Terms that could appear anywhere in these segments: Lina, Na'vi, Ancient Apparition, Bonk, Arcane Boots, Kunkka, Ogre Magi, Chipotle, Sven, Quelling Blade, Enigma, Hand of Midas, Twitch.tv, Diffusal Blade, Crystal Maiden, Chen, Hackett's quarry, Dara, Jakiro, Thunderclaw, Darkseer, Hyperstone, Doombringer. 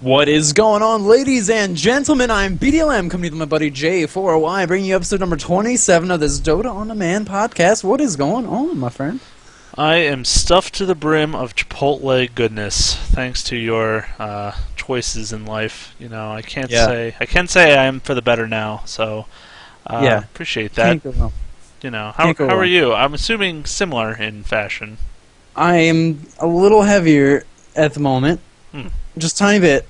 What is going on, ladies and gentlemen? I'm BDLM, coming to my buddy J4Y, bringing you episode number 27 of this Dota on the Man podcast. What is going on, my friend? I am stuffed to the brim of Chipotle goodness, thanks to your choices in life. You know, I can say I am for the better now. So, yeah, appreciate that. You know, how are you? I'm assuming similar in fashion. I am a little heavier at the moment. Just a tiny bit.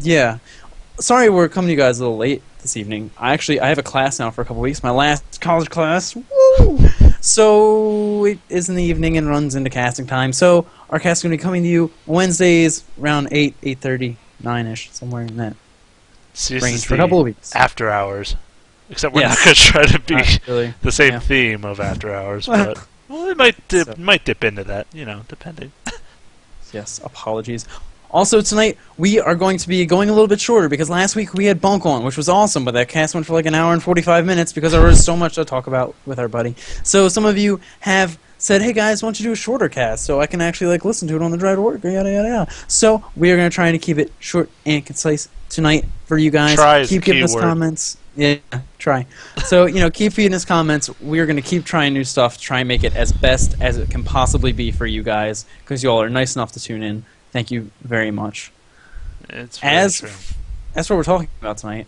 Yeah. Sorry we're coming to you guys a little late this evening. I have a class now for a couple weeks. My last college class. Woo! So it is in the evening and runs into casting time. So our cast is going to be coming to you Wednesdays around 8, 8:30, 9-ish, somewhere in that range for a couple of weeks. After hours. Except we're not going to try to be really the same theme of after hours. But well, it might dip into that, you know, depending. Yes, apologies. Also, tonight, we are going to be going a little bit shorter, because last week we had Bonk on, which was awesome, but that cast went for like an hour and 45 minutes, because there was so much to talk about with our buddy. So some of you have said, hey guys, why don't you do a shorter cast, so I can actually like listen to it on the drive to work, yada yada yada. So we are going to try and keep it short and concise tonight for you guys. Keep giving us comments. Yeah, try. So, you know, keep feeding us comments. We're going to keep trying new stuff, try and make it as best as it can possibly be for you guys, because you all are nice enough to tune in. Thank you very much. It's very true. That's what we're talking about tonight.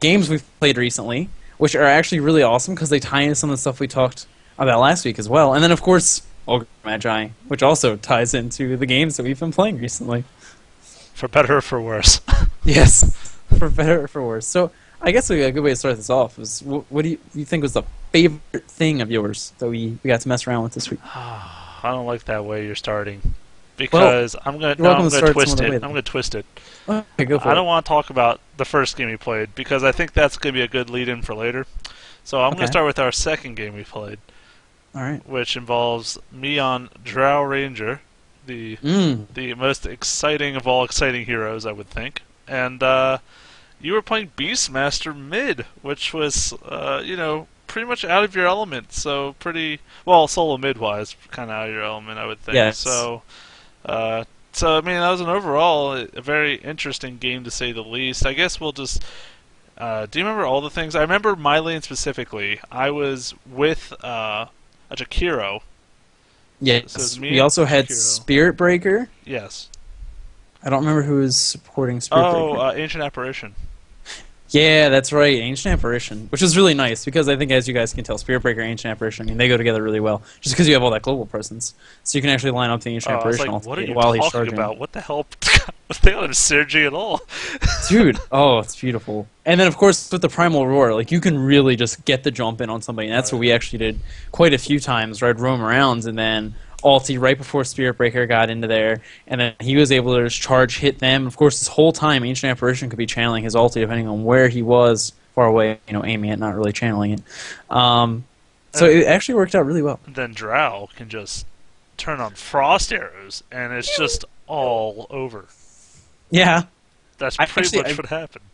Games we've played recently, which are actually really awesome because they tie into some of the stuff we talked about last week as well. And then, of course, Ogre Magi, which also ties into the games that we've been playing recently. For better or for worse. Yes, for better or for worse. So I guess a good way to start this off is, what do you think was the favorite thing of yours that we got to mess around with this week? I don't like that way you're starting. Because well, I'm going to twist it. Okay, go for it. I don't want to talk about the first game we played because I think that's going to be a good lead-in for later. So I'm going to start with our second game we played, all right, which involves me on Drow Ranger, the most exciting of all exciting heroes, I would think. And you were playing Beastmaster mid, which was, you know, pretty much out of your element. So pretty, well, solo mid-wise, kind of out of your element, I would think. Yes. So I mean, that was an overall a very interesting game to say the least. I guess we'll just. Do you remember all the things? I remember my lane specifically. I was with a Jakiro. Yes. So we also had Jakiro. Spirit Breaker. Yes. I don't remember who was supporting Spirit Breaker. Ancient Apparition. Yeah, that's right, Ancient Apparition, which is really nice because I think, as you guys can tell, Spirit Breaker and Ancient Apparition, I mean, they go together really well, just because you have all that global presence, so you can actually line up the Ancient Apparition while he's charging. What are you talking about? What the hell? They don't have synergy at all. Dude, oh, it's beautiful. And then, of course, with the Primal Roar, like, you can really just get the jump in on somebody, and that's what we actually did quite a few times, right? Roam around, and then ulti right before Spirit Breaker got into there, and then he was able to just charge, hit them. Of course, this whole time, Ancient Apparition could be channeling his ulti depending on where he was far away, you know, aiming it, not really channeling it. So it actually worked out really well. Then Drow can just turn on Frost Arrows, and it's just all over. Yeah. That's pretty much what happened.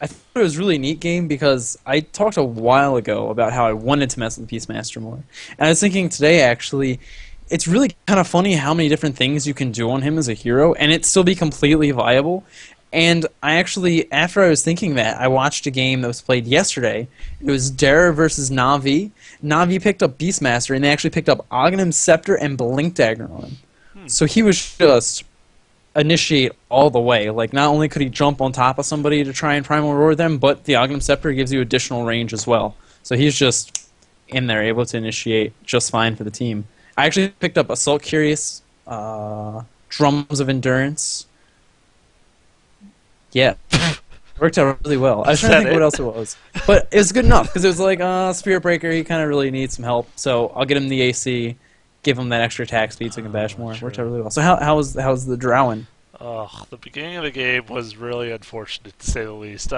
I thought it was a really neat game because I talked a while ago about how I wanted to mess with Beastmaster more. And I was thinking today, actually, it's really kind of funny how many different things you can do on him as a hero, and it still be completely viable. And I actually, after I was thinking that, I watched a game that was played yesterday. It was Dara versus Na'vi. Na'vi picked up Beastmaster, and they actually picked up Aghanim's Scepter and Blink Dagger on him. So he was just initiate all the way. Like, not only could he jump on top of somebody to try and Primal Roar them, but the Aghanim's Scepter gives you additional range as well. So he's just in there, able to initiate just fine for the team. I actually picked up Assault Cuirass, Drums of Endurance. Yeah. Worked out really well. I was trying to think what else it was. But it was good enough, because it was like, Spirit Breaker, he kind of really needs some help, so I'll get him the AC, give him that extra attack speed so he can bash more. Worked out really well. So how's the Drowin'? The beginning of the game was really unfortunate, to say the least.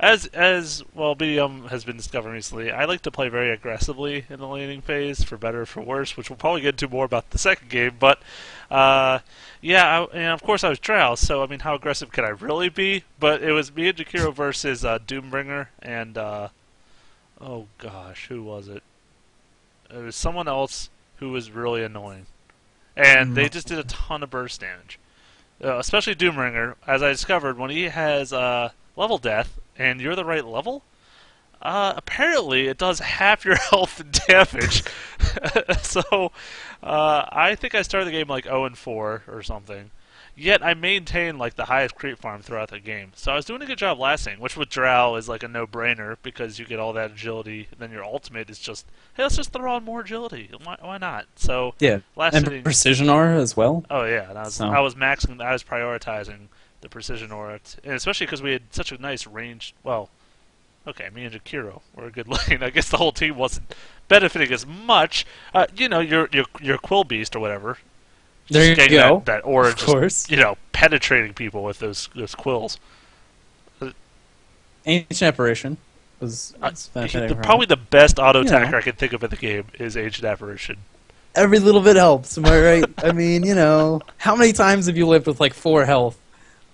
As BDM has been discovering recently, I like to play very aggressively in the laning phase, for better or for worse, which we'll probably get into more about the second game. But, and of course I was Drow, so, I mean, how aggressive can I really be? But it was me and Jakiro versus Doombringer and, oh gosh, who was it? It was someone else who was really annoying. And they just did a ton of burst damage. especially Doombringer, as I discovered, when he has level death, and you're the right level, apparently it does half your health and damage. So I think I started the game like 0-4 or something. Yet I maintained like the highest creep farm throughout the game. So I was doing a good job lasting, which with Drow is like a no-brainer because you get all that agility, and then your ultimate is just, hey, let's just throw on more agility. Why not? So yeah, and precision aura as well. Oh yeah, and I was prioritizing the precision aura, and especially because we had such a nice range. Well, okay, me and Jakiro were a good lane. I guess the whole team wasn't benefiting as much. You know, your Quill Beast or whatever. There you go. That aura, of course. You know, penetrating people with those quills. Ancient Apparition was probably the best auto attacker I can think of in the game is Ancient Apparition. Every little bit helps, am I right? I mean, you know, how many times have you lived with like 4 health?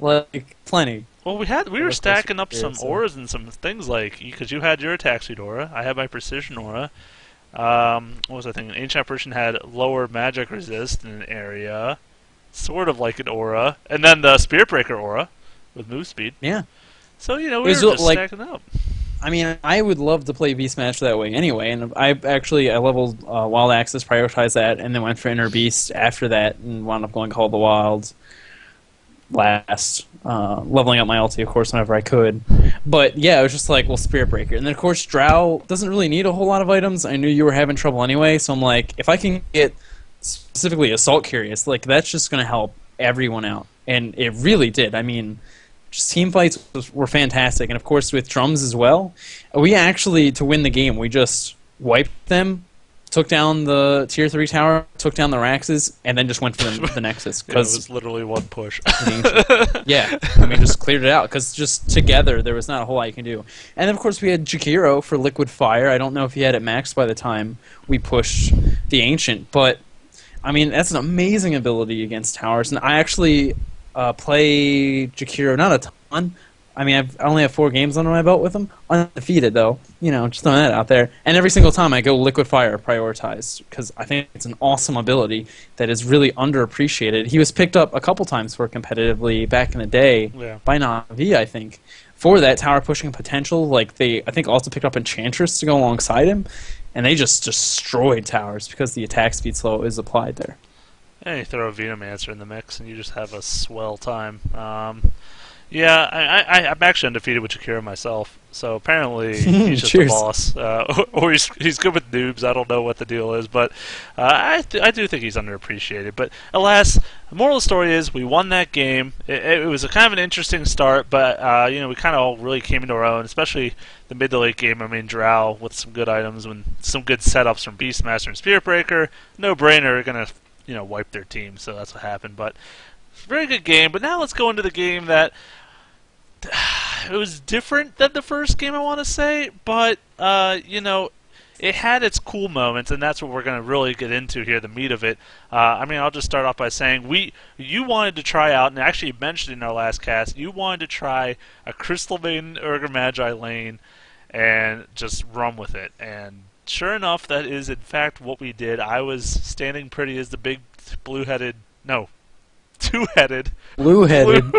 Like plenty. Well, we were stacking up some auras and some things like because you had your attack speed aura, I had my precision aura. What was I thinking? Ancient Apparition had lower magic resist in an area, sort of like an aura, and then the Spirit Breaker aura with move speed. Yeah. So, you know, we were just like, stacking up. I mean, I would love to play Beastmaster that way anyway, and I leveled Wild Axis, prioritized that, and then went for Inner Beast after that, and wound up going Call of the Wild last, leveling up my ulti, of course, whenever I could. But yeah, it was just like, well, Spirit Breaker. And then, of course, Drow doesn't really need a whole lot of items. I knew you were having trouble anyway, so I'm like, if I can get specifically Assault Cuirass, like, that's just going to help everyone out. And it really did. I mean, just team fights were fantastic. And, of course, with drums as well, we actually, to win the game, we just wiped them, took down the tier 3 tower, took down the Raxes, and then just went for the Nexus. It was literally one push. Yeah, I mean, just cleared it out, because just together there was not a whole lot you can do. And of course we had Jakiro for Liquid Fire. I don't know if he had it maxed by the time we pushed the Ancient, but I mean, that's an amazing ability against towers, and I actually play Jakiro not a ton. I mean, I only have 4 games under my belt with him. Undefeated, though. You know, just throwing that out there. And every single time I go Liquid Fire prioritized because I think it's an awesome ability that is really underappreciated. He was picked up a couple times for competitively back in the day by Na'vi, I think, for that tower pushing potential. Like, they, I think, also picked up Enchantress to go alongside him, and they just destroyed towers because the attack speed slow is applied there. And you throw a Venomancer in the mix, and you just have a swell time. Yeah, I'm actually undefeated with Jakiro myself, so apparently he's just the boss. Or he's good with noobs, I don't know what the deal is, but I do think he's underappreciated. But alas, the moral of the story is we won that game. It was a kind of an interesting start, but you know, we kind of all really came into our own, especially the mid to late game. I mean, Drow with some good items and some good setups from Beastmaster and Spirit Breaker, no-brainer, going to, you know, wipe their team, so that's what happened. But very good game, but now let's go into the game that it was different than the first game, I want to say, but, you know, it had its cool moments, and that's what we're going to really get into here, the meat of it. I mean, I'll just start off by saying you wanted to try out, and actually mentioned in our last cast, you wanted to try a Crystal Maiden Ogre Magi lane and just run with it. And sure enough, that is, in fact, what we did. I was standing pretty as the big blue-headed... No. Two-headed. Blue-headed.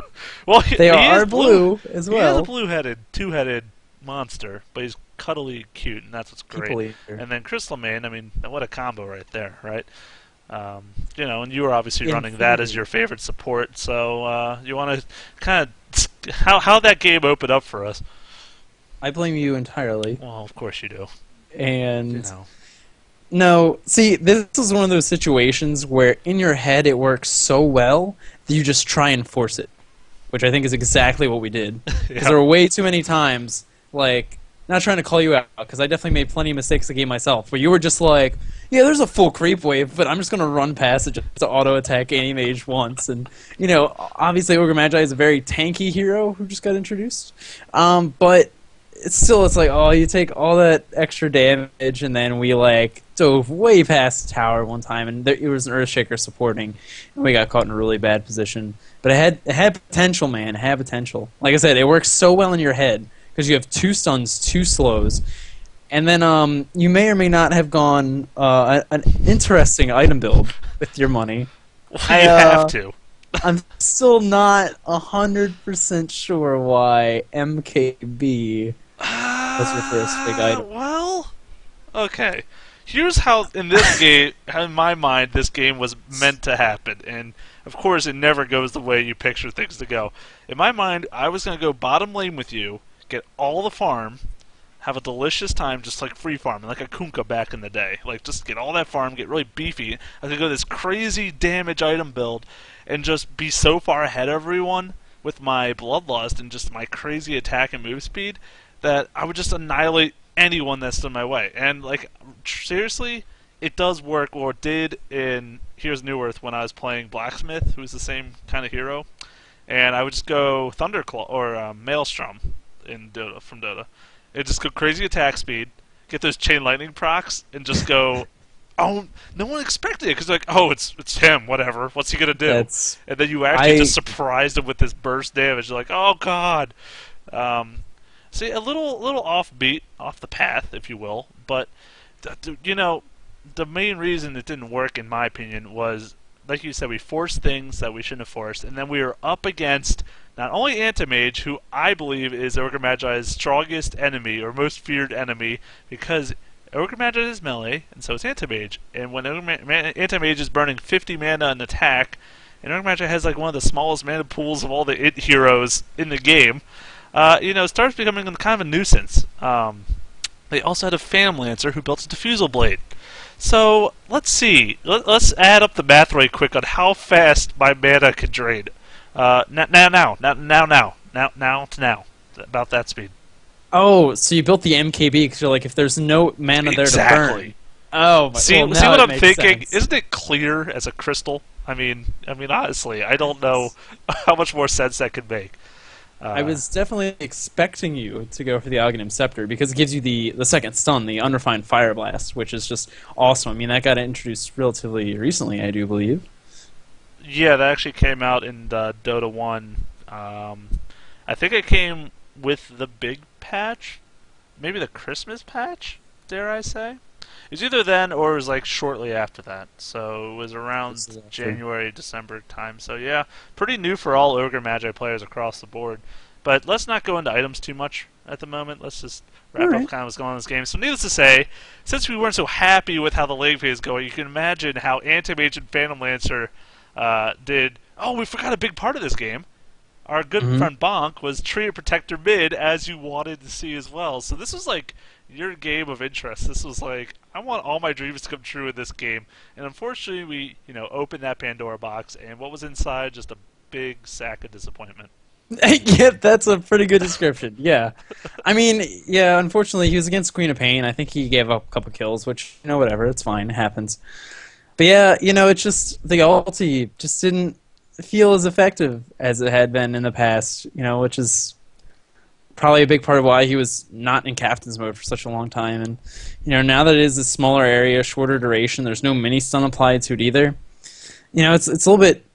Well, they are blue as well. He is a blue-headed, two-headed monster, but he's cuddly cute, and that's what's great. And then Crystal Maiden, I mean, what a combo right there, right? You know, and you were obviously running that as your favorite support, so you want to kind of... How that game opened up for us? I blame you entirely. Well, of course you do. And... You know. No, see, this is one of those situations where in your head it works so well that you just try and force it, which I think is exactly what we did. Because there were way too many times, like, not trying to call you out, because I definitely made plenty of mistakes the game myself, where you were just like, yeah, there's a full creep wave, but I'm just going to run past it just to auto-attack Anti-Mage once. And, you know, obviously Ogre Magi is a very tanky hero who just got introduced, but... It's like, oh, you take all that extra damage, and then we, like, dove way past the tower one time, and there it was an Earthshaker supporting, and we got caught in a really bad position. But it had potential, man. It had potential. Like I said, it works so well in your head, because you have 2 stuns, 2 slows, and then you may or may not have gone an interesting item build with your money. Well, you have to. I'm still not 100% sure why MKB was your first big item. Well, okay. Here's how, in this game, in my mind, this game was meant to happen. And, of course, it never goes the way you picture things to go. In my mind, I was going to go bottom lane with you, get all the farm, have a delicious time just like free farming, like a Kunkka back in the day. Like, just get all that farm, get really beefy. I could go this crazy damage item build and just be so far ahead of everyone with my Bloodlust and just my crazy attack and move speed that I would just annihilate anyone that stood in my way. And, like, seriously, it does work, or it did in Heroes of New Earth when I was playing Blacksmith, who's the same kind of hero. And I would just go Thunderclaw, or Maelstrom in Dota, from Dota. And just go crazy attack speed, get those chain lightning procs, and just go, oh, no one expected it, because like, oh, it's him, whatever, what's he going to do? And then you actually just surprised him with this burst damage. You're like, oh, God. See, a little offbeat, off the path, if you will, but, you know, the main reason it didn't work, in my opinion, was, like you said, we forced things that we shouldn't have forced, and then we were up against not only Anti-Mage, who I believe is Ogre Magi's strongest enemy, or most feared enemy, because Ogre Magi is melee, and so is Anti-Mage. And when Anti-Mage is burning 50 mana on attack, and Ogre Magi has like one of the smallest mana pools of all the IT heroes in the game, you know, it starts becoming kind of a nuisance. They also had a Phantom Lancer who built a Diffusal Blade. So, let's see. Let's add up the math right quick on how fast my mana could drain. Now. About that speed. Oh, so you built the MKB because you're like, if there's no mana there to burn. Oh, but, well, see what I'm thinking? Sense. Isn't it clear as a crystal? I mean, honestly, I don't know how much more sense that could make. I was definitely expecting you to go for the Aghanim's Scepter because it gives you the second stun, the Unrefined Fire Blast, which is just awesome. I mean, that got introduced relatively recently, I do believe. Yeah, that actually came out in Dota 1. I think it came with the big patch, maybe the Christmas patch, dare I say. It was either then or it was like shortly after that. So it was around January, December time. So yeah, pretty new for all Ogre Magi players across the board. But let's not go into items too much at the moment. Let's just wrap up kind of what's going on in this game. So needless to say, since we weren't so happy with how the late phase is going, you can imagine how Anti-Mage and Phantom Lancer did. Oh, we forgot a big part of this game. Our good friend Bonk was Treant Protector mid, as you wanted to see as well. So this was like your game of interest. This was like, I want all my dreams to come true in this game. And unfortunately, we, you know, opened that Pandora box, and what was inside, just a big sack of disappointment. Yeah, that's a pretty good description, yeah. I mean, yeah, unfortunately, he was against Queen of Pain. I think he gave up a couple kills, which, you know, whatever, it's fine, it happens. But yeah, you know, it's just, the ulti just didn't feel as effective as it had been in the past, you know, which is probably a big part of why he was not in captain's mode for such a long time. And, you know, now that it is a smaller area, shorter duration, there's no mini stun applied to it either. You know, it's a little bit,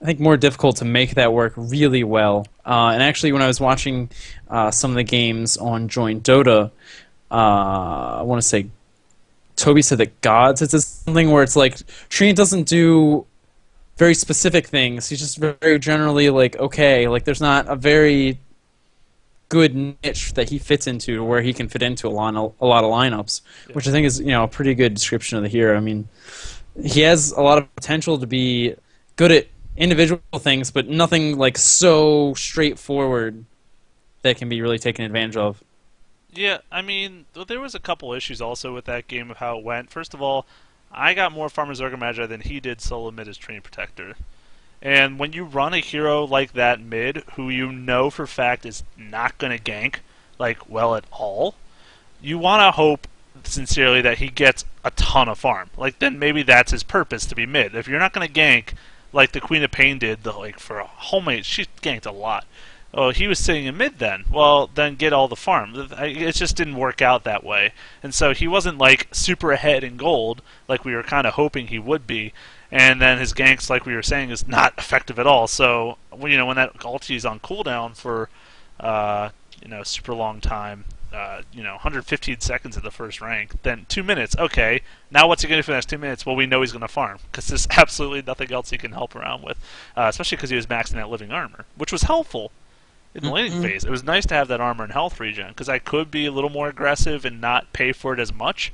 I think, more difficult to make that work really well. And actually, when I was watching some of the games on Join Dota, I want to say Toby said that Gods, it's something where it's like, Treant doesn't do very specific things. He's just very generally like, okay, like there's not a very good niche that he fits into where he can fit into a lot of lineups, which I think is, you know, a pretty good description of the hero. I mean, he has a lot of potential to be good at individual things, but nothing like so straightforward that can be really taken advantage of. Yeah, I mean, there was a couple issues also with that game of how it went. First of all, I got more farm as Ogre Magi than he did solo mid as Treant Protector. And when you run a hero like that mid, who you know for a fact is not going to gank, like, well at all, you want to hope, sincerely, that he gets a ton of farm. Like, then maybe that's his purpose, to be mid. If you're not going to gank, like the Queen of Pain did, like, for a homemade, she ganked a lot. Oh, he was sitting in mid then. Well, then get all the farm. It just didn't work out that way. And so he wasn't, like, super ahead in gold, like we were kind of hoping he would be. And then his ganks, like we were saying, is not effective at all. So, you know, when that ulti is on cooldown for, you know, super long time, 115 seconds at the first rank, then 2 minutes. Okay, now what's he going to do for the next 2 minutes? Well, we know he's going to farm, because there's absolutely nothing else he can help around with, especially because he was maxing out living armor, which was helpful in the laning phase. It was nice to have that armor and health regen, because I could be a little more aggressive and not pay for it as much.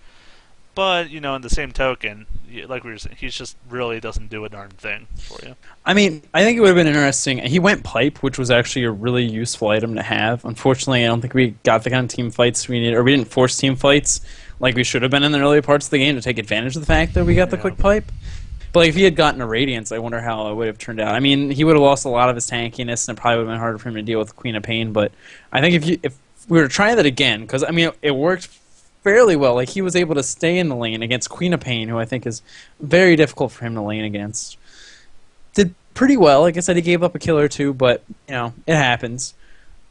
But, you know, in the same token, like we were saying, he just really doesn't do a darn thing for you. I mean, I think it would have been interesting. He went pipe, which was actually a really useful item to have. Unfortunately, I don't think we got the kind of team fights we needed, or we didn't force team fights like we should have been in the early parts of the game to take advantage of the fact that we got the quick pipe. But like, if he had gotten a Radiance, I wonder how it would have turned out. I mean, he would have lost a lot of his tankiness, and it probably would have been harder for him to deal with Queen of Pain. But I think if we were to try that again, because, I mean, it worked fairly well. Like, he was able to stay in the lane against Queen of Pain, who I think is very difficult for him to lane against. Did pretty well. Like I said, he gave up a kill or two, but, you know, it happens.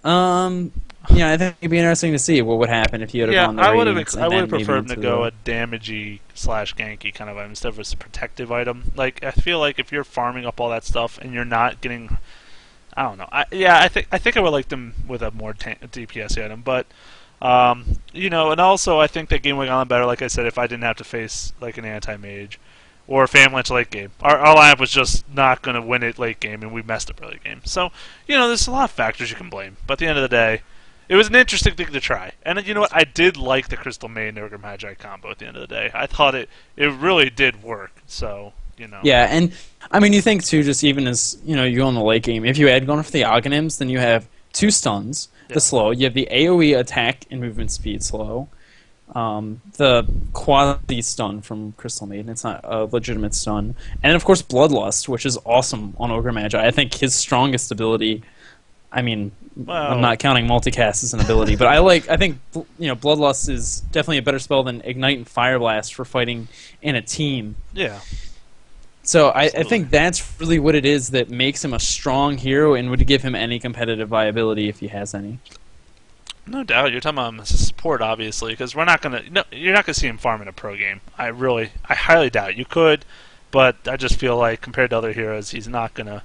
I think it'd be interesting to see what would happen if he would have gone the Radiance. I would have preferred him to go a damagey / ganky kind of item instead of a protective item. Like, I feel like if you're farming up all that stuff and you're not getting, I don't know. I think I would like them with a more DPS item, but. And also I think that game would have gone better, like I said, if I didn't have to face, like, an Anti-Mage or a Phantom Lancer late game. Our lineup was just not going to win it late game, and we messed up early game. So, you know, there's a lot of factors you can blame. But at the end of the day, it was an interesting thing to try. And you know what? I did like the Crystal Maiden Ogre Magi combo at the end of the day. I thought it really did work, so, you know. Yeah, and, I mean, you think, too, just even as, you know, you go in the late game, if you had gone for the Aghanims, then you have 2 stuns. The slow. You have the AoE attack and movement speed slow. The quasi stun from Crystal Maiden. It's not a legitimate stun. And of course, Bloodlust, which is awesome on Ogre Magi. I think his strongest ability. I mean, wow. I'm not counting Multicast as an ability, but I think Bloodlust is definitely a better spell than Ignite and Fire Blast for fighting in a team. Yeah. So I think that's really what it is that makes him a strong hero and would give him any competitive viability if he has any. No doubt. You're talking about him as a support, obviously, because you're not gonna see him farm in a pro game. I highly doubt it. You could, but I just feel like compared to other heroes, he's not gonna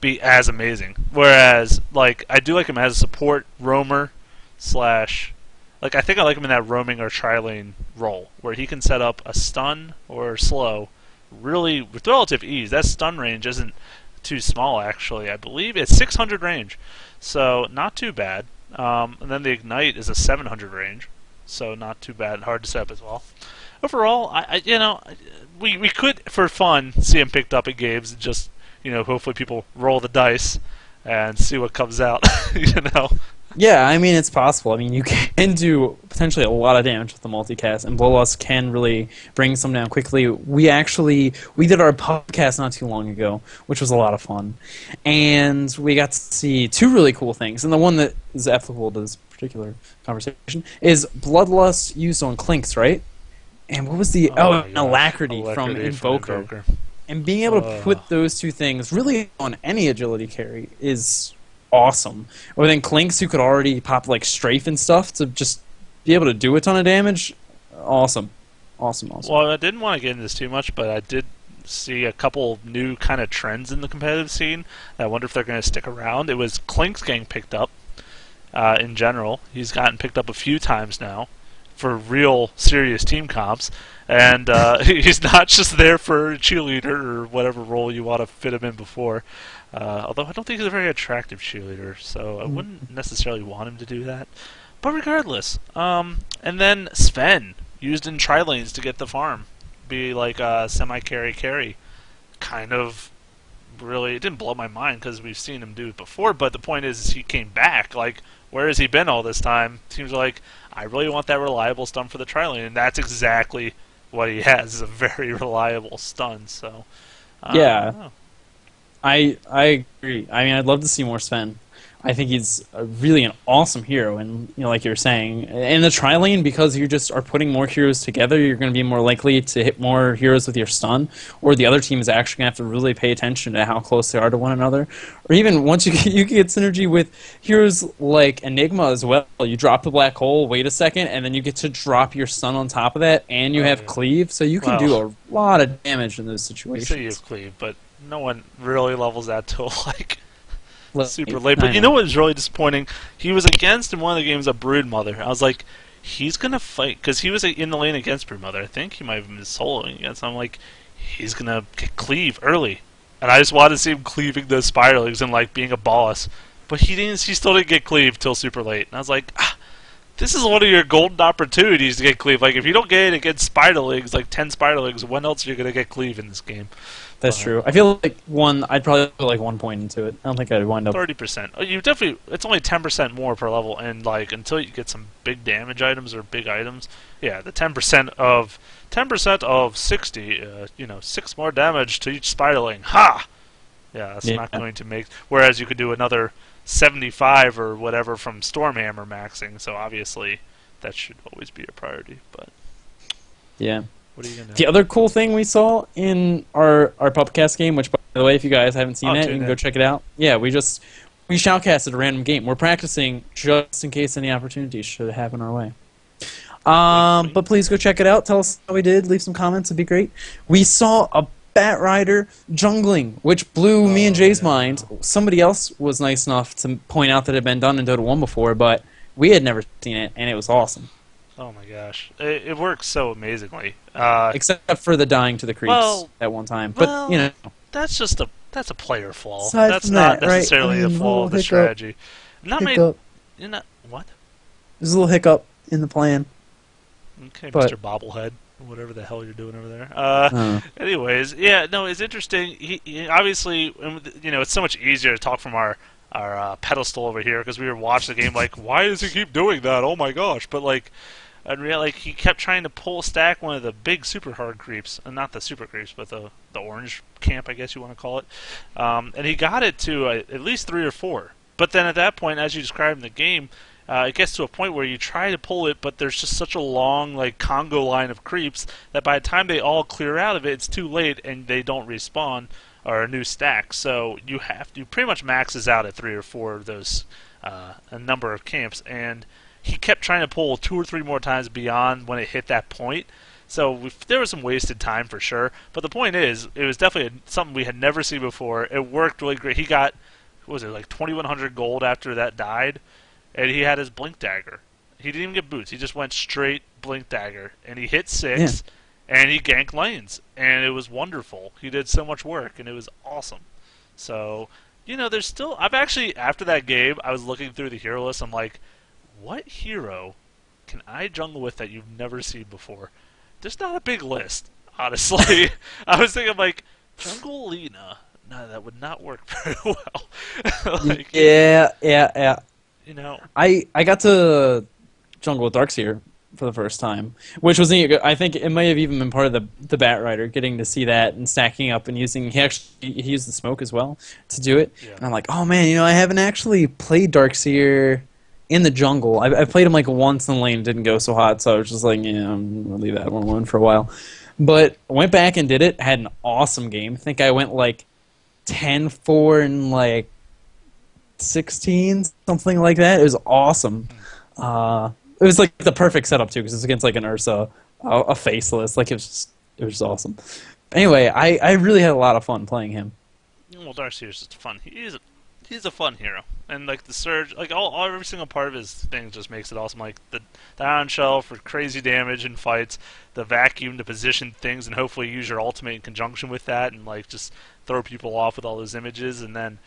be as amazing. Whereas, like, I do like him as a support roamer / like, I think I like him in that roaming or tri-lane role where he can set up a stun or slow. Really, with relative ease. That stun range isn't too small, actually. I believe it's 600 range, so not too bad. And then the Ignite is a 700 range, so not too bad. Hard to set up as well. Overall, we could, for fun, see him picked up at games and just, you know, hopefully people roll the dice and see what comes out, you know. Yeah, I mean, it's possible. I mean, you can do potentially a lot of damage with the Multicast, and Bloodlust can really bring some down quickly. We did our podcast not too long ago, which was a lot of fun, and we got to see 2 really cool things, and the one that is applicable to this particular conversation is Bloodlust used on Clinkz, right? And what was the Alacrity from Invoker. And being able to put those 2 things really on any agility carry is awesome. Or then Clinkz, who could already pop like Strafe and stuff to just be able to do a ton of damage. Awesome. Well, I didn't want to get into this too much, but I did see a couple new kind of trends in the competitive scene. I wonder if they're going to stick around. It was Clinkz getting picked up in general. He's gotten picked up a few times now for real serious team comps, and he's not just there for cheerleader or whatever role you want to fit him in before. Although I don't think he's a very attractive cheerleader, so I wouldn't necessarily want him to do that. But regardless, and then Sven used in tri-lanes to get the farm, be like a semi-carry, kind of. Really, it didn't blow my mind because we've seen him do it before. But the point is he came back. Like, where has he been all this time? Teams are like, I really want that reliable stun for the tri-lane, and that's exactly what he has, is a very reliable stun. So, yeah, I agree. I mean, I'd love to see more Sven. I think he's really an awesome hero, and, you know, like you were saying, in the tri-lane, because you just are putting more heroes together, you're going to be more likely to hit more heroes with your stun, or the other team is actually going to have to really pay attention to how close they are to one another. Or even once you get synergy with heroes like Enigma as well. You drop the black hole, wait a second, and then you get to drop your stun on top of that, and you have cleave, so you can do a lot of damage in those situations. You say you have cleave, but no one really levels that till, like, late. Super late. But you know what was really disappointing? He was against in one of the games a Brood Mother. I was like, he's gonna fight because he was in the lane against Brood Mother. I think he might have been soloing against. I'm like, he's gonna cleave early, and I just wanted to see him cleaving those Spirelings and like being a boss. But he didn't. He still didn't get cleaved till super late, and I was like, ah, this is one of your golden opportunities to get cleaved. Like, if you don't get it against Spiderlings, like 10 Spiderlings, when else are you gonna get cleaved in this game? That's true. I feel like I'd probably put like 1 point into it. I don't think I'd wind up 30%. You definitely. It's only 10% more per level, and like until you get some big damage items or big items, yeah, the 10% of 60. You know, 6 more damage to each Spiderling. Ha! Yeah, that's not going to make. Whereas you could do another 75 or whatever from Stormhammer maxing, so obviously that should always be a priority. But yeah, what are you gonna do? The other cool thing we saw in our pubcast game, which by the way, if you guys haven't seen it, you can go check it out. Yeah, we shoutcasted a random game. We're practicing just in case any opportunities should happen our way. But please go check it out. Tell us how we did. Leave some comments. It'd be great. We saw a Batrider jungling, which blew me and Jay's mind. Somebody else was nice enough to point out that it had been done in Dota 1 before, but we had never seen it, and it was awesome. Oh my gosh. It works so amazingly. Except for the dying to the creeps at one time. But, you know. That's just that's a player flaw. That's not necessarily a flaw of the strategy. What? There's a little hiccup in the plan. Okay, Mr. Bobblehead. Whatever the hell you're doing over there. Anyways, yeah, no, it's interesting. He obviously, you know, it's so much easier to talk from our pedestal over here because we were watching the game like, why does he keep doing that? Oh my gosh! But like, he kept trying to pull stack one of the big super hard creeps, and not the super creeps, but the orange camp, I guess you want to call it. And he got it to at least 3 or 4. But then at that point, as you described in the game. It gets to a point where you try to pull it, but there's just such a long, like, Congo line of creeps that by the time they all clear out of it, it's too late and they don't respawn or a new stack. So you have to pretty much maxes out at 3 or 4 of those a number of camps, and he kept trying to pull 2 or 3 more times beyond when it hit that point. So there was some wasted time for sure. But the point is, it was definitely something we had never seen before. It worked really great. He got, what was it, like 2,100 gold after that died. And he had his Blink Dagger. He didn't even get boots. He just went straight Blink Dagger. And he hit 6, and he ganked lanes. And it was wonderful. He did so much work, and it was awesome. So, you know, there's still... I've actually, after that game, I was looking through the hero list. I'm like, what hero can I jungle with that you've never seen before? There's not a big list, honestly. I was thinking, like, jungle Lina. No, that would not work very well. Like, yeah. You know, I got to jungle with Darkseer for the first time, which was neat. I think it might have even been part of the Batrider, getting to see that and stacking up and using. He used the smoke as well to do it. Yeah. And I'm like, oh man, you know, I haven't actually played Darkseer in the jungle. I played him like once in the lane, it didn't go so hot, so I was just like, yeah, I'm gonna leave that one alone for a while. But I went back and did it. Had an awesome game. I think I went like 10-4 and like 16, something like that. It was awesome. It was like the perfect setup too, because it's against like an Ursa, a faceless. Like it was just awesome. Anyway, I really had a lot of fun playing him. Well, Darkseer's just fun. He's a fun hero, and like the surge, like every single part of his thing just makes it awesome. Like the Iron Shell for crazy damage in fights, the vacuum to position things, and hopefully use your ultimate in conjunction with that, and like just throw people off with all those images, and then.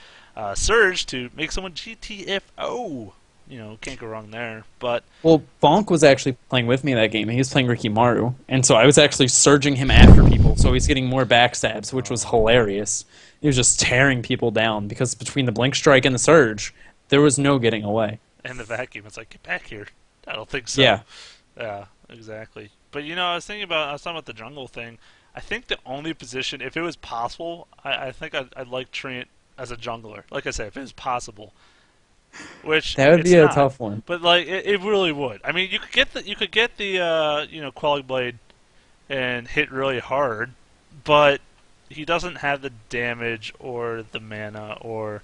Surge to make someone GTFO. You know, can't go wrong there. But well, Bonk was actually playing with me that game. He was playing Rikimaru, and so I was actually surging him after people. So he's getting more backstabs, which was hilarious. He was just tearing people down because between the Blink Strike and the Surge, there was no getting away. And the vacuum. It's like, get back here. I don't think so. Yeah. Yeah, exactly. But you know, I was talking about the jungle thing. I think the only position, if it was possible, I think I'd like Treant as a jungler. Like I said, if it was possible. Which that would be a tough one. But like it really would. I mean, you could get the you know, Quelling Blade and hit really hard, but he doesn't have the damage or the mana or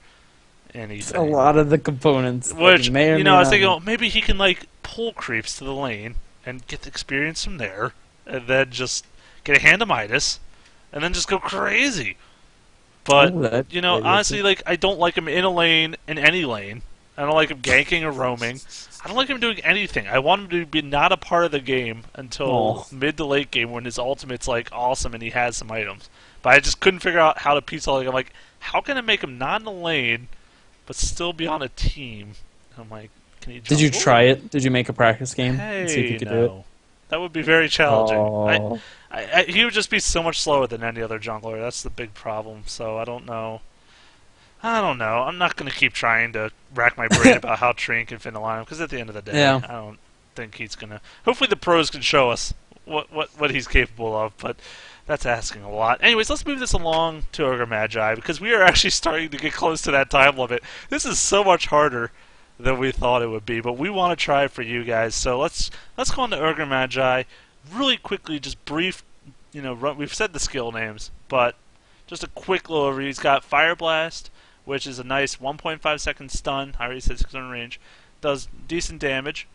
anything. It's a lot of the components. Which you know, I was thinking, well, maybe he can like pull creeps to the lane and get the experience from there and then just get a hand of Midas and then just go crazy. But, ooh, you know, honestly, like, I don't like him in a lane, in any lane. I don't like him ganking or roaming. I don't like him doing anything. I want him to be not a part of the game until mid to late game when his ultimate's, like, awesome and he has some items. But I just couldn't figure out how to piece all, like, I'm like, how can I make him not in the lane, but still be on a team? And I'm like, can you did you try it? Did you make a practice game and see if you could do it? That would be very challenging. Oh. He would just be so much slower than any other jungler. That's the big problem. So I don't know. I'm not going to keep trying to rack my brain about how Treant can fit in a lineup because at the end of the day, I don't think he's going to. Hopefully the pros can show us what he's capable of, but that's asking a lot. Anyways, let's move this along to Ogre Magi because we are actually starting to get close to that time limit. This is so much harder than we thought it would be, but we want to try it for you guys. So let's go on to Ogre Magi really quickly, just brief. You know, we've said the skill names, but just a quick little overview. He's got Fire Blast, which is a nice 1.5 second stun. I already said 600 range. Does decent damage.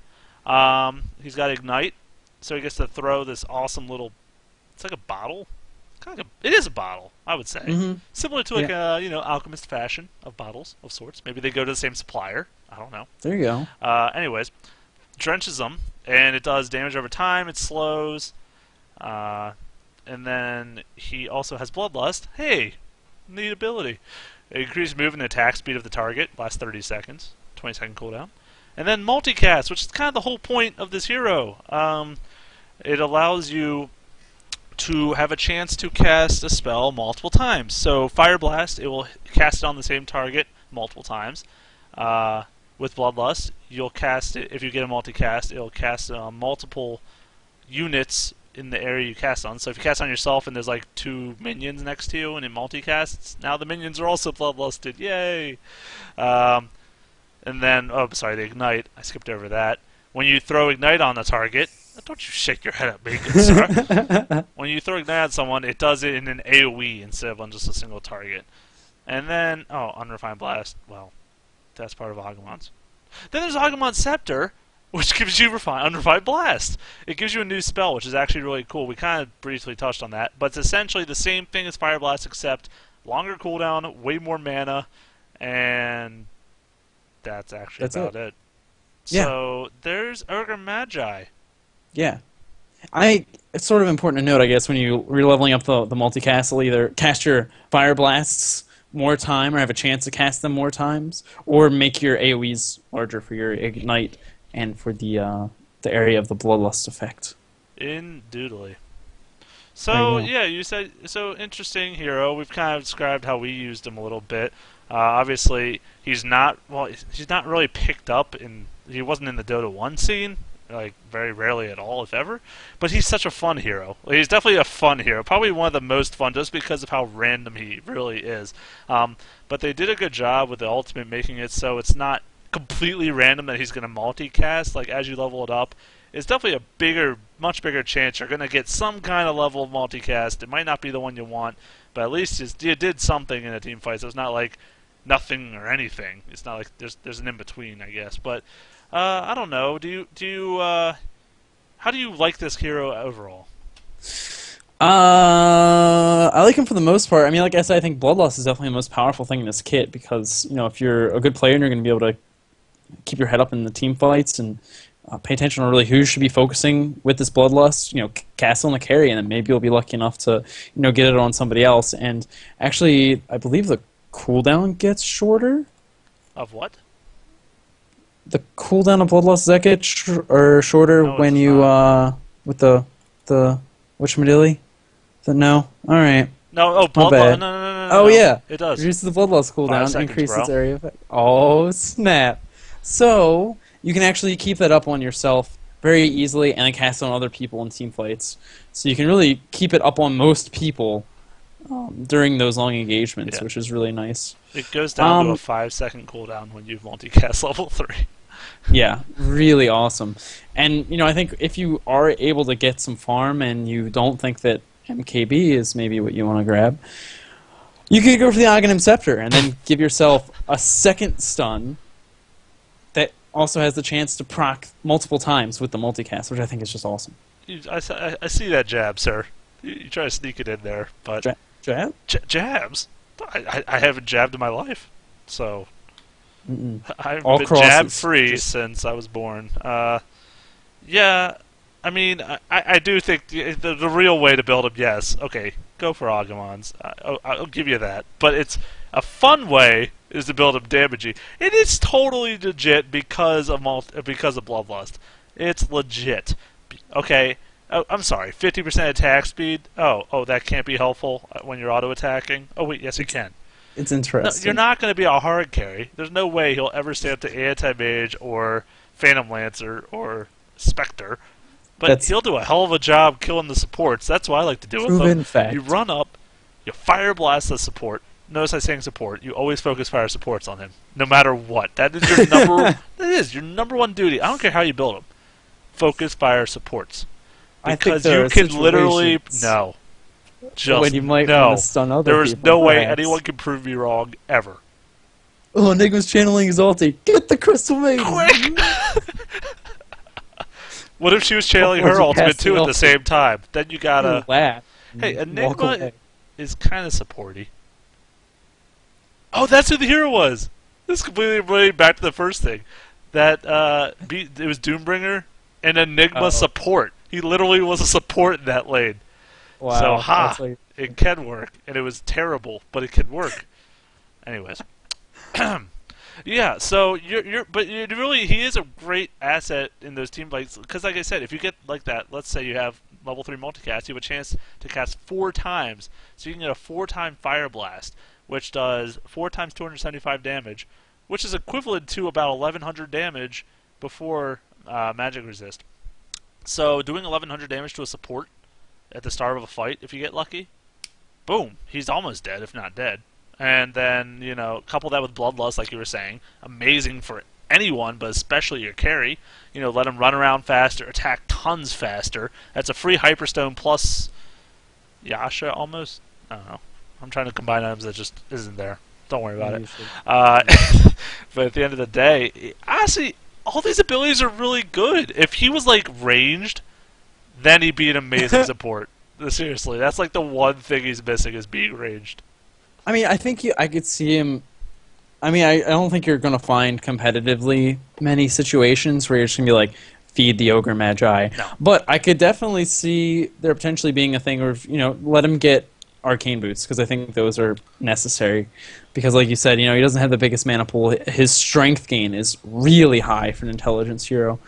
He's got Ignite, so he gets to throw this awesome little. It's like a bottle. Kind of like a, it is a bottle, I would say. Mm-hmm. Similar to like a alchemist fashion of bottles of sorts. Maybe they go to the same supplier. I don't know. There you go. Anyways, drenches them, and it does damage over time. It slows. And then he also has Bloodlust. Hey, neat ability. Increased move and attack speed of the target. Lasts 30 seconds. 20-second cooldown. And then Multicast, which is kind of the whole point of this hero. It allows you to have a chance to cast a spell multiple times. So Fire Blast, it will cast it on the same target multiple times. With Bloodlust, you'll cast it. If you get a multicast, it'll cast it on multiple units in the area you cast on. So if you cast on yourself and there's like two minions next to you and it multicasts, now the minions are also bloodlusted. Yay! And then, the Ignite. I skipped over that. When you throw Ignite on the target, don't you shake your head at me, good sir. When you throw Ignite on someone, it does it in an AoE instead of on just a single target. And then, Unrefined Blast. Well, that's part of Aghanim's. Then there's Aghanim's Scepter, which gives you Unrefined Blast. It gives you a new spell, which is actually really cool. We kind of briefly touched on that, but it's essentially the same thing as Fire Blast, except longer cooldown, way more mana, and that's about it. Yeah. So there's Ogre Magi. Yeah. It's sort of important to note, I guess, when you're leveling up the multicast, it'll either cast your Fire Blasts more time or have a chance to cast them more times, or make your AoEs larger for your Ignite and for the area of the Bloodlust effect. Indeedly. So, you said, so interesting hero. We've kind of described how we used him a little bit. Obviously, he's not really picked up he wasn't in the Dota 1 scene, like very rarely at all, if ever. But he's such a fun hero. He's definitely a fun hero. Probably one of the most fun just because of how random he really is. But they did a good job with the ultimate making it so it's not completely random that he's going to multicast. Like, as you level it up, it's definitely a much bigger chance you're going to get some kind of level of multicast. It might not be the one you want, but at least you did something in a team fight. So it's not like nothing or anything. It's not like there's an in-between, I guess. But I don't know. How do you like this hero overall? I like him for the most part. I mean, like I said, I think Bloodlust is definitely the most powerful thing in this kit because, you know, if you're a good player and you're going to be able to keep your head up in the team fights and pay attention to really who you should be focusing with this Bloodlust, you know, cast on the carry, and then maybe you'll be lucky enough to, you know, get it on somebody else. And actually, I believe the cooldown gets shorter. Of what? The cooldown of Bloodlust, does that get shorter when you with the witchmadilly? No, all right. No, Bloodlust. No. Yeah, it does. Reduces the Bloodlust cooldown, increases its area effect. Oh snap! So you can actually keep that up on yourself very easily, and then cast it on other people in team fights. So you can really keep it up on most people during those long engagements, which is really nice. It goes down to a 5-second cooldown when you've multicast level 3. Yeah, really awesome. And, you know, I think if you are able to get some farm and you don't think that MKB is maybe what you want to grab, you could go for the Aghanim's Scepter and then give yourself a second stun that also has the chance to proc multiple times with the multicast, which I think is just awesome. I see that jab, sir. You try to sneak it in there, but... Jabs? I haven't jabbed in my life, so I've been jab free since I was born. Yeah, I mean, I do think the real way to build them, yes, okay, go for Aghanim's. I'll give you that, but it's a fun way is to build them damagey. It is totally legit because of Bloodlust. It's legit. Okay. Oh, I'm sorry, 50% attack speed? Oh, that can't be helpful when you're auto-attacking? Oh, wait, yes, it can. It's interesting. No, you're not going to be a hard carry. There's no way he'll ever stay up to Anti-Mage or Phantom Lancer or Spectre. But he'll do a hell of a job killing the supports. That's what I like to do with them. Fact. You run up, you Fire Blast the support. Notice I'm saying support. You always focus Fire Supports on him, no matter what. That is your number one duty. I don't care how you build him. Focus Fire Supports. Because you can literally no way anyone can prove me wrong ever. Oh, Enigma's channeling Exalti. Get the Crystal Maiden. Quick! What if she was channeling her ultimate too at the same time? Then you gotta. Hey, Enigma is kind of supporty. Oh, that's who the hero was. This is completely related back to the first thing. That it was Doombringer and Enigma support. He literally was a support in that lane. Wow. So, it can work. And it was terrible, but it can work. Anyways. Yeah, so but really, he is a great asset in those team fights. Because, like I said, if you get like that, let's say you have level 3 multicast, you have a chance to cast 4 times. So you can get a 4-time Fire Blast, which does 4 times 275 damage, which is equivalent to about 1,100 damage before Magic Resist. So, doing 1,100 damage to a support at the start of a fight, if you get lucky, boom, he's almost dead, if not dead. And then, you know, couple that with Bloodlust, like you were saying, amazing for anyone, but especially your carry. You know, let him run around faster, attack tons faster. That's a free Hyperstone plus Yasha, almost? I don't know. I'm trying to combine items that just isn't there. Don't worry about it. But at the end of the day, honestly, all these abilities are really good. If he was, like, ranged, then he'd be an amazing support. Seriously, that's, like, the one thing he's missing is being ranged. I mean, I think I could see him... I mean, I don't think you're going to find competitively many situations where you're just going to be like, feed the Ogre Magi. No. But I could definitely see there potentially being a thing where, you know, let him get Arcane Boots, because I think those are necessary. Because, like you said, you know, he doesn't have the biggest mana pool. His strength gain is really high for an intelligence hero.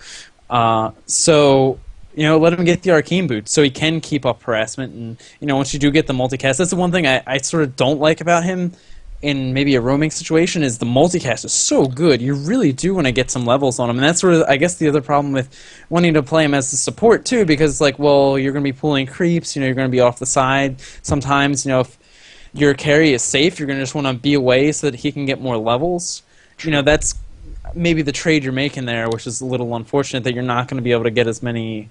So, you know, let him get the Arcane Boots so he can keep up harassment. And, you know, once you do get the multicast, that's the one thing I sort of don't like about him in maybe a roaming situation is the multicast is so good. You really do want to get some levels on him. And that's sort of, I guess, the other problem with wanting to play him as the support, too, because it's like, well, you're going to be pulling creeps, you know, you're going to be off the side. Sometimes, you know, if your carry is safe, you're going to just want to be away so that he can get more levels. You know, that's maybe the trade you're making there, which is a little unfortunate that you're not going to be able to get as many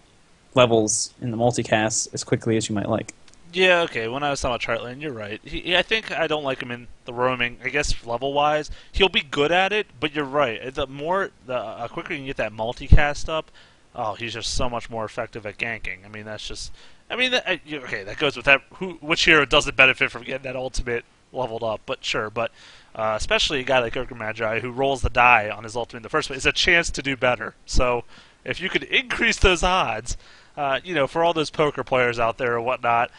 levels in the multicast as quickly as you might like. Yeah, okay, when I was talking about Chartland, you're right. I think I don't like him in the roaming, I guess, level-wise. He'll be good at it, but you're right. The quicker you can get that multicast up, oh, he's just so much more effective at ganking. I mean, that's just... I mean, okay, that goes with that. Which hero doesn't benefit from getting that ultimate leveled up? But sure, but especially a guy like Ogre Magi, who rolls the die on his ultimate in the first place, it's a chance to do better. So if you could increase those odds... you know, for all those poker players out there and whatnot,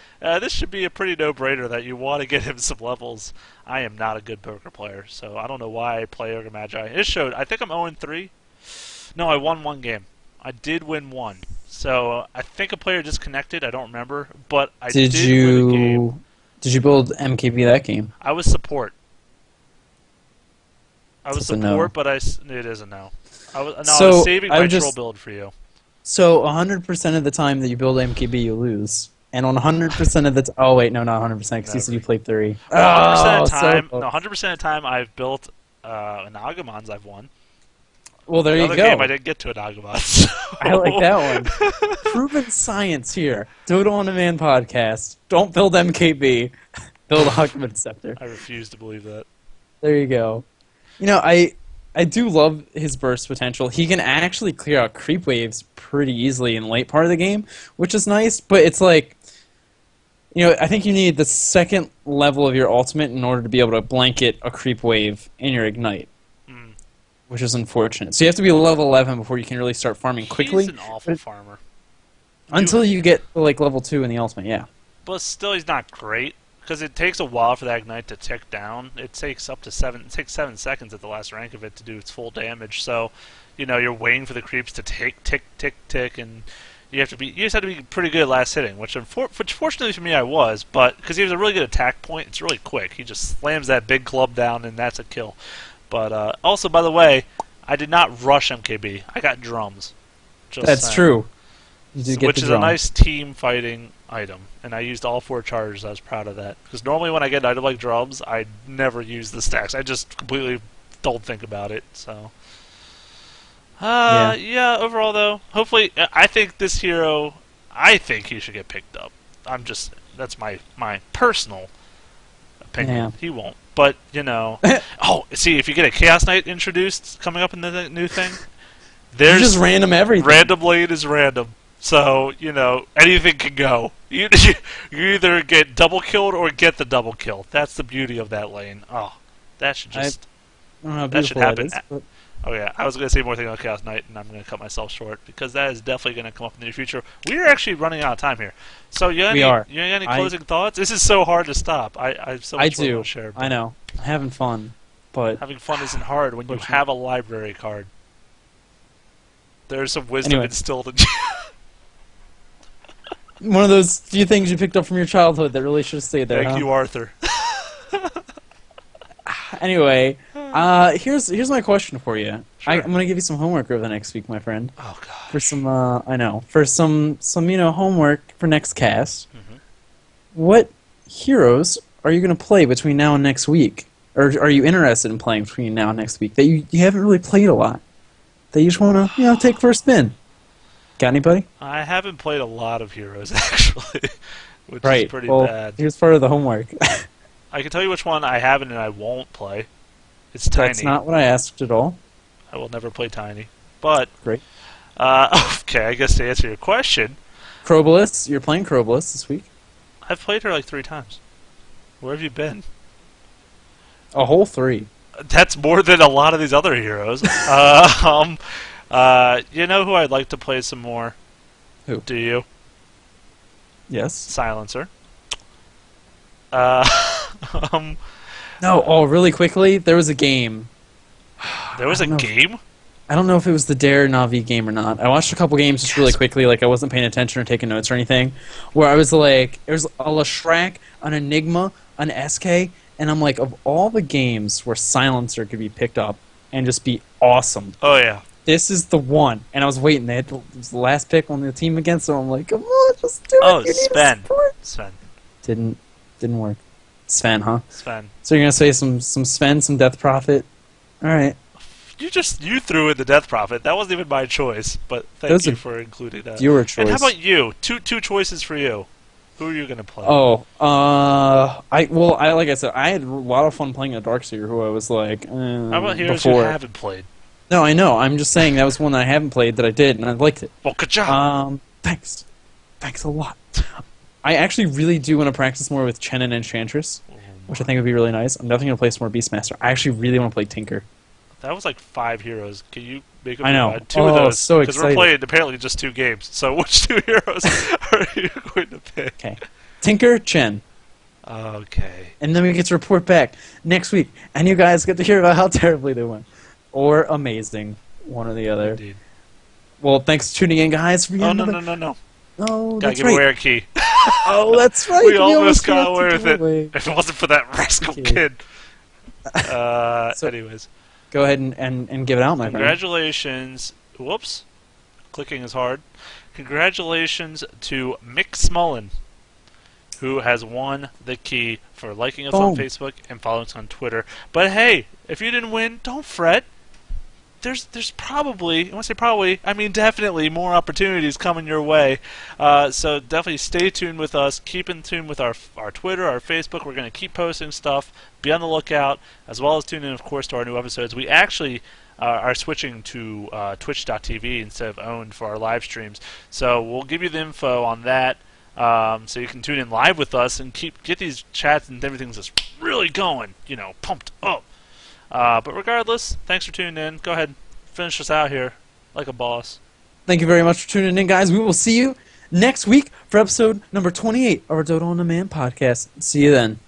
this should be a pretty no-brainer that you want to get him some levels. I am not a good poker player, so I don't know why I play Ogre Magi. It showed, I think I'm 0-3. No, I won one game. I did win one. So I think a player disconnected, I don't remember, but I did win a game. Did you build MKB that game? I was support. I was support, but it is a no. I was saving my troll build for you. So 100% of the time that you build MKB, you lose. And on 100% of the time... Oh, wait, no, not 100%, because you said you played 3. 100% of the time I've built an Aghanim's I've won. Well, there you go. Game I didn't get to an Aghanim's. So. I like that one. Proven science here. Dodo on Demand podcast. Don't build MKB. Build Aghanim's Scepter. I refuse to believe that. There you go. You know, I do love his burst potential. He can actually clear out creep waves pretty easily in the late part of the game, which is nice, but it's like You know, I think you need the second level of your ultimate in order to be able to blanket a creep wave in your Ignite, which is unfortunate. So you have to be level 11 before you can really start farming quickly. He's an awful farmer. Until you get to, like, level 2 in the ultimate, yeah. But still, he's not great, because it takes a while for that Ignite to tick down. It takes up to it takes 7 seconds at the last rank of it to do its full damage. So, you know, you're waiting for the creeps to tick, and... You just have to be pretty good at last hitting, which fortunately for me I was, but because he was a really good attack point, it's really quick. He just slams that big club down, and that's a kill. But also, by the way, I did not rush MKB. I got drums. Just that's saying. True. You did get which the is drum. A nice team fighting item, and I used all 4 charges. I was proud of that because normally when I get an item like drums, I never use the stacks. I just completely don't think about it. So. Yeah, overall though, hopefully, I think this hero, I think he should get picked up. I'm just, that's my personal opinion. Yeah. He won't, but, you know. Oh, see, if you get a Chaos Knight introduced coming up in the new thing, there's just random everything. Randomly, it is random. So, you know, anything can go. You either get double killed or get the double kill. That's the beauty of that lane. Oh, that should just, I don't know how beautiful that should happen. That is, but... Oh yeah, I was going to say more things about Chaos Knight, and I'm going to cut myself short, because that is definitely going to come up in the near future. We're actually running out of time here. So you got any closing thoughts? This is so hard to stop. I have so much more to share. I know. Having fun. But having fun isn't hard when you have a library card. There's some wisdom instilled in you. One of those few things you picked up from your childhood that really should have stayed there. Thank you, Arthur. Anyway, here's my question for you. Sure. I'm gonna give you some homework over the next week, my friend. Oh God. For some, for some homework for next cast. Mm-hmm. What heroes are you gonna play between now and next week, or are you interested in playing between now and next week that you haven't really played a lot, that you just wanna take for a spin? Got anybody? I haven't played a lot of heroes actually, which is pretty bad. Here's part of the homework. I can tell you which one I haven't and I won't play. It's Tiny. That's not what I asked at all. I will never play Tiny. But great. Okay, I guess to answer your question, Crobolus. You're playing Crobolus this week. I've played her like 3 times. Where have you been? A whole 3. That's more than a lot of these other heroes. You know who I'd like to play some more? Who? Do you? Yes. Silencer. Really quickly, there was a game. There was a game? I don't know if it was the Dare Na'vi game or not. I watched a couple games just really quickly, like I wasn't paying attention or taking notes or anything, where I was like, there's a Lashrak, an Enigma, an SK, and I'm like, of all the games where Silencer could be picked up and just be awesome. Oh, yeah. This is the one. And I was waiting. They had the last pick on the team again, so I'm like, come on, just do it. Oh, Sven. Didn't work. Sven, huh? Sven. So you're gonna say some Sven, some Death Prophet. All right. You threw in the Death Prophet. That wasn't even my choice, but thank you for including that. Your choice. And how about you? Two choices for you. Who are you gonna play? Oh, like I said, I had a lot of fun playing a Darkseer, who I was like. How about heroes who haven't played? No, I know. I'm just saying that was one that I haven't played that I did and I liked it. Well, good job. Thanks a lot. I actually really do want to practice more with Chen and Enchantress, which I think would be really nice. I'm definitely going to play some more Beastmaster. I actually really want to play Tinker. That was like 5 heroes. Can you make up two of those? So because we're playing apparently just 2 games. So which 2 heroes are you going to pick? Okay. Tinker, Chen. Okay. And then we get to report back next week, and you guys get to hear about how terribly they went. Or amazing. One or the other. Indeed. Well, thanks for tuning in, guys. No, gotta give away our key. Oh, that's right. We almost got away with it. If it wasn't for that rascal kid. So anyways. Go ahead and give it out, my friend. Congratulations. Whoops. Clicking is hard. Congratulations to Mick Smullen, who has won the key for liking us on Facebook and following us on Twitter. But hey, if you didn't win, don't fret. There's probably, I want to say probably, I mean definitely more opportunities coming your way. So definitely stay tuned with us. Keep in tune with our Twitter, our Facebook. We're going to keep posting stuff. Be on the lookout, as well as tune in, of course, to our new episodes. We actually are switching to Twitch.tv instead of owned for our live streams. So we'll give you the info on that. So you can tune in live with us and get these chats and everything just really going, you know, pumped up. But regardless, thanks for tuning in. Go ahead and finish us out here like a boss. Thank you very much for tuning in, guys. We will see you next week for episode number 28 of our Dodo on Demand podcast. See you then.